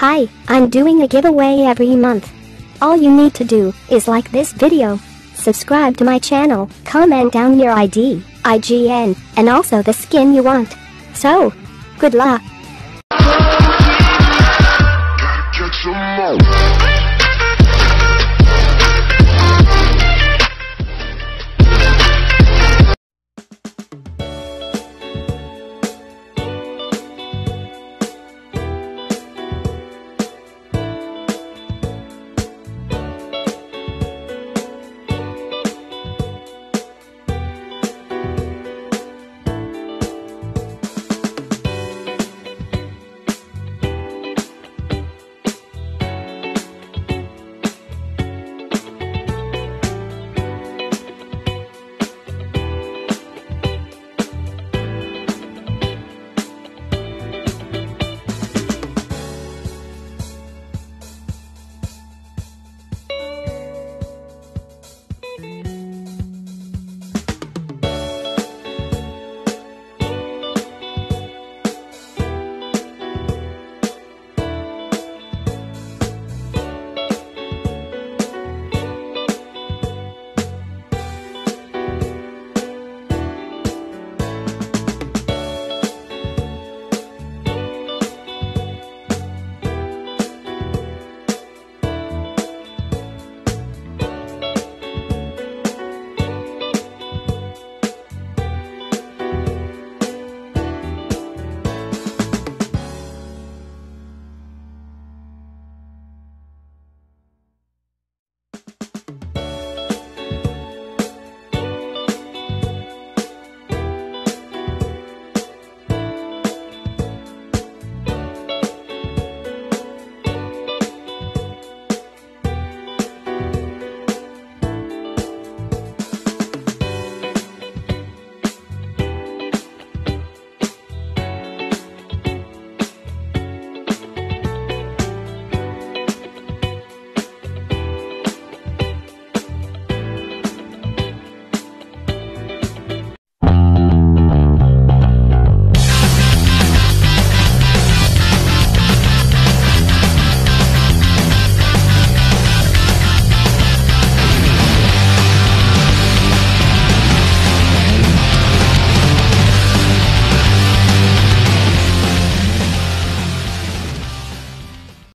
Hi, I'm doing a giveaway every month. All you need to do is like this video, subscribe to my channel, comment down your ID, IGN, and also the skin you want. So, good luck.